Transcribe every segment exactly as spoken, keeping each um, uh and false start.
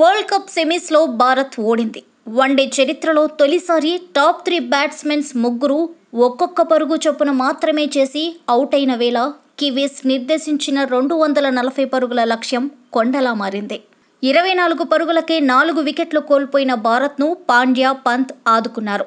World cup సెమీస్లో భారత్ ఓడింది. One day చరిత్రలో తొలిసారి టాప్ త్రీ బ్యాట్స్మెన్స్ ముగ్గురు ఒక్కొక్క పరుగు చొప్పున మాత్రమే చేసి అవుట్ అయిన వేళ కివీస్ నిర్దేశించిన రెండు వందల నలభై పరుగుల లక్ష్యం కొండలా మారింది. ఇరవై నాలుగు పరుగులకే నాలుగు వికెట్లు కోల్పోయిన భారత్ను పాండ్యా, పంత్ ఆదుకున్నారు.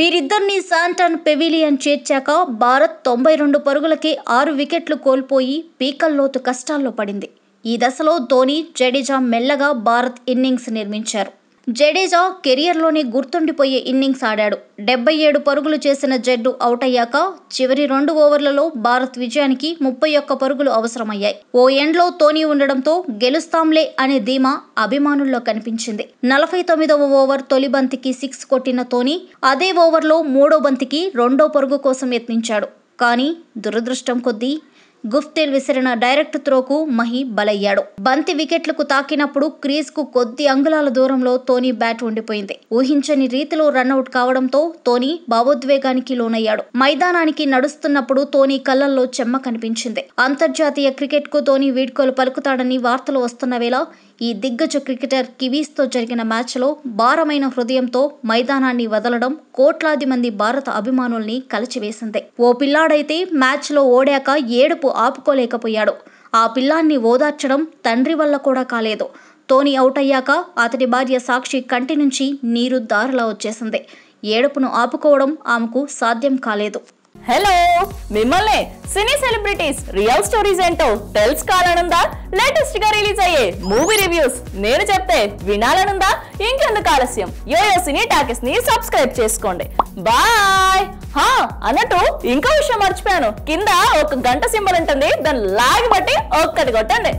వీరిద్దరిని శాంటన్ పెవిలియన్ చేర్చాక భారత్ తొంభై రెండు పరుగులకే ఆరు వికెట్లు కోల్పోయి పీకల్లోతు కష్టాల్లో పడింది. ఈ దశలో ధోని, జడేజా మెల్లగా భారత్ ఇన్నింగ్స్ నిర్మించారు. జడేజా కెరియర్లోనే గుర్తుండిపోయే ఇన్నింగ్స్ ఆడాడు. డెబ్బై ఏడు పరుగులు చేసిన జడ్డు అవుట్ అయ్యాక చివరి రెండు ఓవర్లలో భారత్ విజయానికి ముప్పై ఒక్క పరుగులు అవసరమయ్యాయి. ఓ ఎండ్లో ధోని ఉండడంతో గెలుస్తాంలే అనే ధీమా అభిమానుల్లో కనిపించింది. నలభై తొమ్మిదవ ఓవర్ తొలి బంతికి సిక్స్ కొట్టిన ధోని అదే ఓవర్లో మూడో బంతికి రెండో పరుగు కోసం యత్నించాడు. కానీ దురదృష్టం కొద్దీ గుఫ్తేల్ విసిరిన డైరెక్ట్ త్రోకు మహి బలయ్యాడు. బంతి వికెట్లకు తాకినప్పుడు క్రీజ్ కు కొద్ది అంగుళాల దూరంలో ధోని బ్యాట్ ఉండిపోయింది. ఊహించని రీతిలో రన్అట్ కావడంతో ధోని భావోద్వేగానికి లోనయ్యాడు. మైదానానికి నడుస్తున్నప్పుడు ధోని కళ్ళల్లో చెమ్మ కనిపించింది. అంతర్జాతీయ క్రికెట్ కు ధోని వీడ్కోలు పలుకుతాడని వార్తలు వస్తున్న వేళ ఈ దిగ్గజ క్రికెటర్ కివీస్తో జరిగిన మ్యాచ్లో భారమైన హృదయంతో మైదానాన్ని వదలడం కోట్లాది మంది భారత అభిమానుల్ని కలిచివేసింది. ఓ పిల్లాడైతే మ్యాచ్లో ఓడాక ఏడుపు ఆపుకోలేకపోయాడు. ఆ పిల్లాన్ని ఓదార్చడం తండ్రి వల్ల కూడా కాలేదు. ధోని అవుట్ అయ్యాక అతడి భార్య సాక్షి కంటి నుంచి నీరు దారులా వచ్చేసింది. ఏడుపును ఆపుకోవడం ఆమెకు సాధ్యం కాలేదు. హలో, మిమ్మల్ని సినీ సెలబ్రిటీస్ రియల్ స్టోరీస్ ఏంటో తెలుసుకోవాలనుందా? లేటెస్ట్ గా రిలీజ్ అయ్యే మూవీ రివ్యూస్ నేను చెప్తే వినాలనుందా? ఇంకెందుకు ఆలస్యం, యోయో సినీ టాకీస్ ని సబ్స్క్రైబ్ చేసుకోండి. బాయ్. హా, అన్నట్టు ఇంకో విషయం మర్చిపోయాను. కింద ఒక గంట సింబల్ ఉంటుంది, దాన్ని లాగి బట్టి ఒక్కటి కొట్టండి.